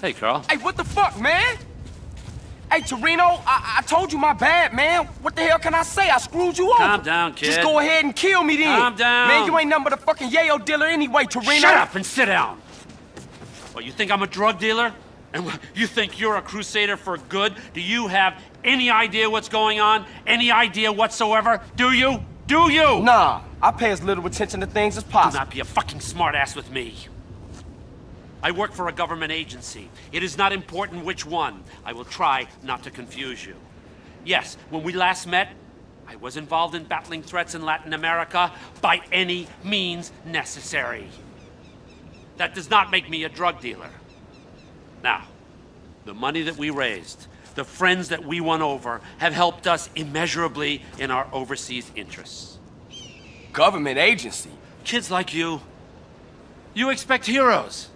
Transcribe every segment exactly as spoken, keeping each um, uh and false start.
Hey, Carl. Hey, what the fuck, man? Hey, Torino, I, I told you my bad, man. What the hell can I say? I screwed you over. Calm down, kid. Just go ahead and kill me then. Calm down. Man, you ain't nothing but a fucking yayo dealer anyway, Torino. Shut up and sit down. Well, you think I'm a drug dealer? And you think you're a crusader for good? Do you have any idea what's going on? Any idea whatsoever? Do you? Do you? Nah, I pay as little attention to things as possible. Do not be a fucking smartass with me. I work for a government agency. It is not important which one. I will try not to confuse you. Yes, when we last met, I was involved in battling threats in Latin America by any means necessary. That does not make me a drug dealer. Now, the money that we raised, the friends that we won over, have helped us immeasurably in our overseas interests. Government agency? Kids like you, you expect heroes.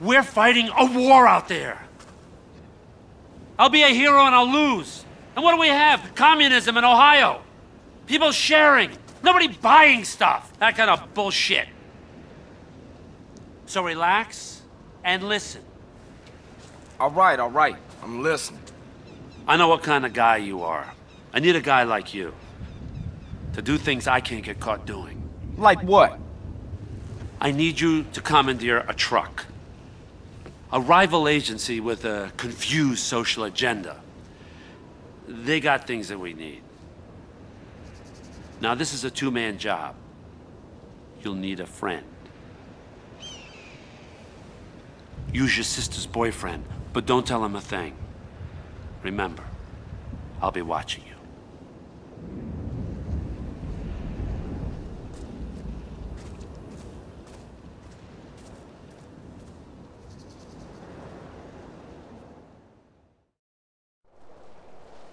We're fighting a war out there. I'll be a hero and I'll lose. And what do we have? Communism in Ohio. People sharing. Nobody buying stuff. That kind of bullshit. So relax and listen. All right, all right. I'm listening. I know what kind of guy you are. I need a guy like you to do things I can't get caught doing. Like what? I need you to commandeer a truck. A rival agency with a confused social agenda. They got things that we need. Now, this is a two-man job. You'll need a friend. Use your sister's boyfriend, but don't tell him a thing. Remember, I'll be watching you.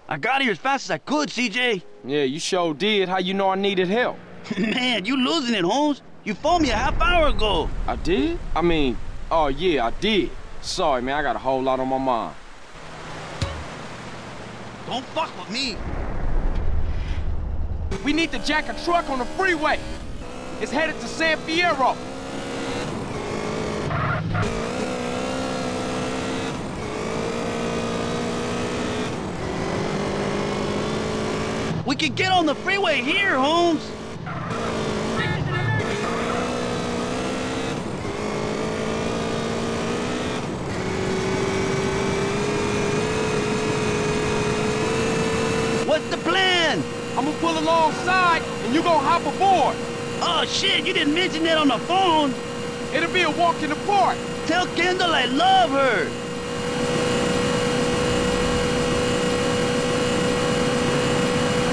I got here as fast as I could, C J. Yeah, you sure did. How you know I needed help? Man, you losing it, Holmes. You phoned me a half hour ago. I did? I mean, oh yeah, I did. Sorry, man, I got a whole lot on my mind. Don't fuck with me. We need to jack a truck on the freeway. It's headed to San Fierro. We can get on the freeway here, Holmes. What's the plan? I'm gonna pull alongside and you gonna hop aboard. Oh shit, you didn't mention that on the phone. It'll be a walk in the park. Tell Kendall I love her.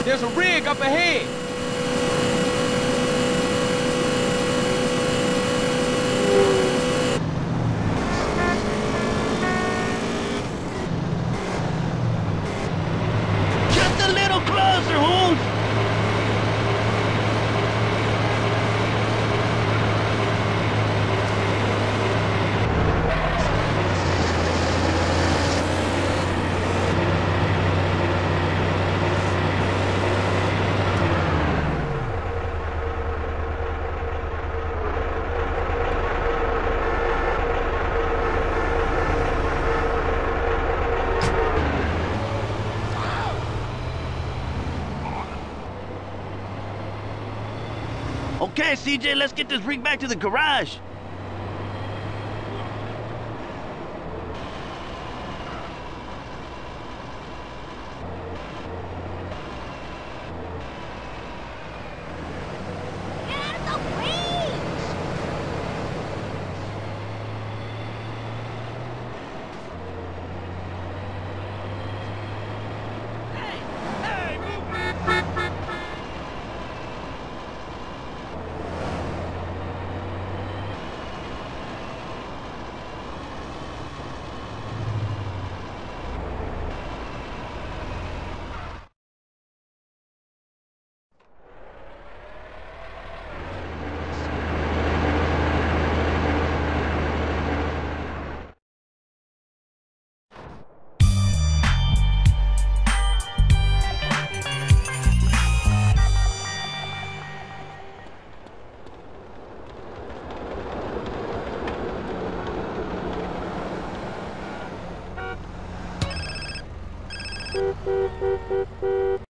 There's a rig up ahead. Just a little closer, Holmes. Okay, C J, let's get this rig back to the garage.